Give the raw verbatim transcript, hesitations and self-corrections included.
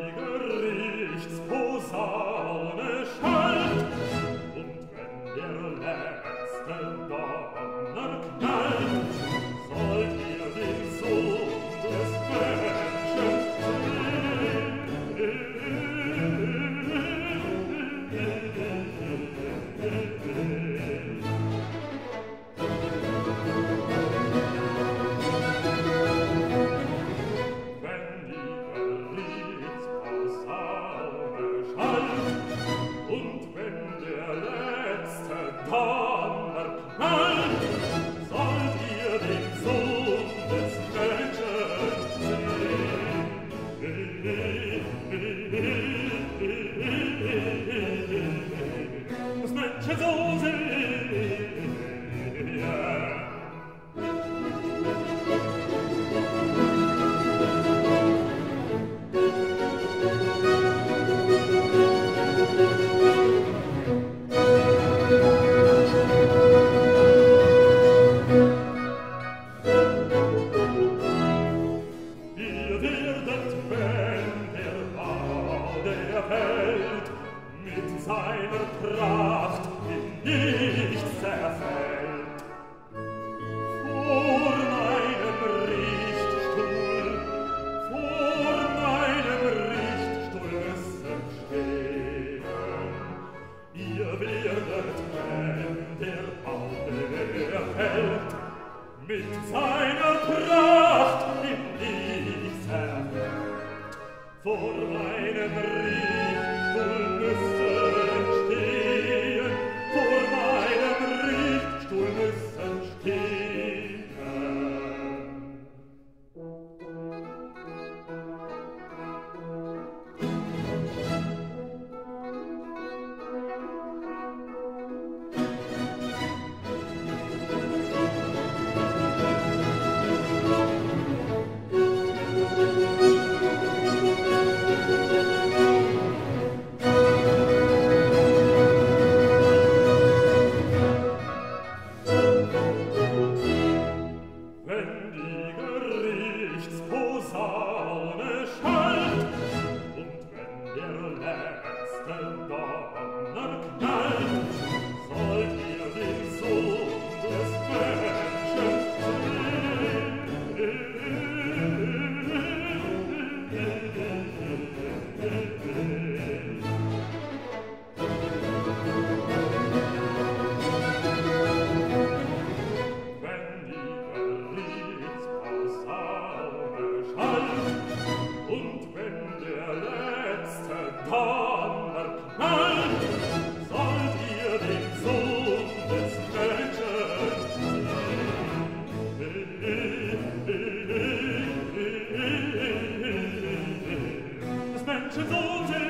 Menschen sollte